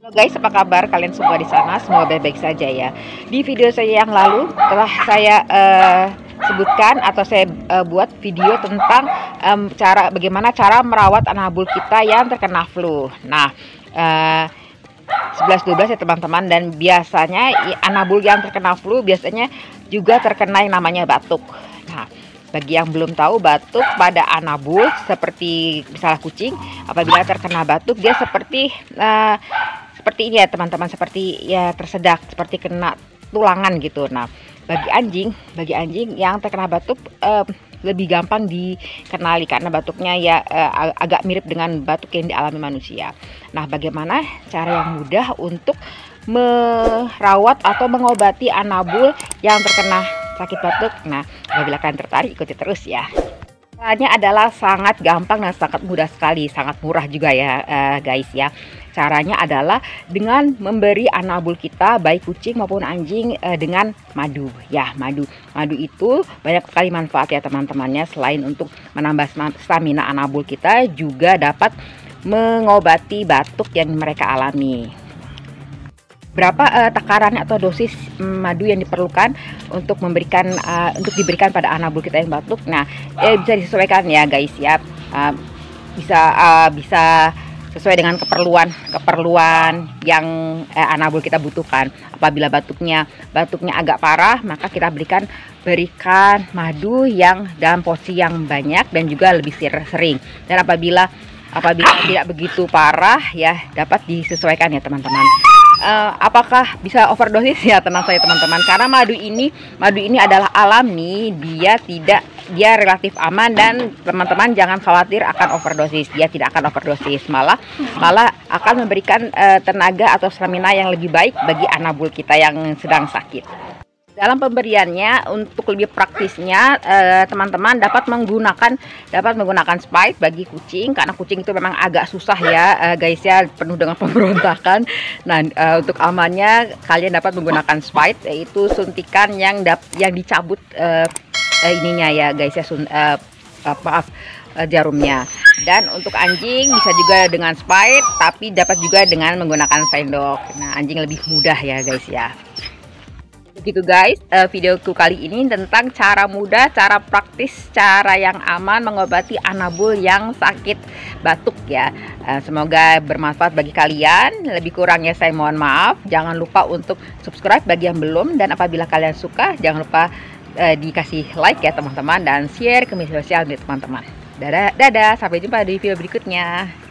Halo guys, apa kabar kalian semua di sana? Semua baik-baik saja ya. Di video saya yang lalu telah saya sebutkan atau saya buat video tentang bagaimana cara merawat anak bulb kita yang terkena flu. Nah, 11-12 ya teman-teman, dan biasanya anak bulb yang terkena flu biasanya juga terkena yang namanya batuk. Nah, bagi yang belum tahu, batuk pada anak bulb seperti misalnya kucing, apabila terkena batuk dia seperti ini ya teman-teman, seperti ya tersedak, seperti kena tulangan gitu. Nah, bagi anjing yang terkena batuk lebih gampang dikenali karena batuknya ya agak mirip dengan batuk yang dialami manusia. Nah, bagaimana cara yang mudah untuk merawat atau mengobati anak bulb yang terkena sakit batuk? Nah, apabila kalian tertarik, ikuti terus ya. Caranya adalah sangat gampang dan sangat mudah sekali, sangat murah juga ya guys ya. Caranya adalah dengan memberi anak bulb kita, baik kucing maupun anjing, dengan madu ya. Madu itu banyak sekali manfaat ya teman-temannya. Selain untuk menambah stamina anak bulb kita, juga dapat mengobati batuk yang mereka alami. Berapa takaran atau dosis madu yang diperlukan untuk diberikan pada anak bulb kita yang batuk? Nah, bisa disesuaikan ya guys ya. Bisa sesuai dengan keperluan yang anak bulb kita butuhkan. Apabila batuknya agak parah, maka kita berikan madu yang dalam porsi yang banyak dan juga lebih sering. Dan apabila tidak begitu parah ya, dapat disesuaikan ya teman-teman. Apakah bisa overdosis ya, tenang saja teman-teman, karena madu ini adalah alami, dia relatif aman, dan teman-teman jangan khawatir akan overdosis. Dia tidak akan overdosis, malah akan memberikan tenaga atau stamina yang lebih baik bagi anak bulb kita yang sedang sakit. Dalam pemberiannya, untuk lebih praktisnya teman-teman dapat menggunakan spike bagi kucing, karena kucing itu memang agak susah ya guys ya, penuh dengan pemberontakan. Nah, untuk amannya kalian dapat menggunakan spike, yaitu suntikan yang dicabut ininya ya guys ya, jarumnya. Dan untuk anjing bisa juga dengan spike, tapi dapat juga dengan menggunakan sendok. Nah, anjing lebih mudah ya guys ya. Begitu guys, videoku kali ini tentang cara mudah, cara praktis, cara yang aman mengobati anak bulb yang sakit batuk ya. Semoga bermanfaat bagi kalian. Lebih kurangnya saya mohon maaf. Jangan lupa untuk subscribe bagi yang belum, dan apabila kalian suka jangan lupa dikasih like ya teman-teman, dan share ke media sosial teman-teman. Dadah, sampai jumpa di video berikutnya.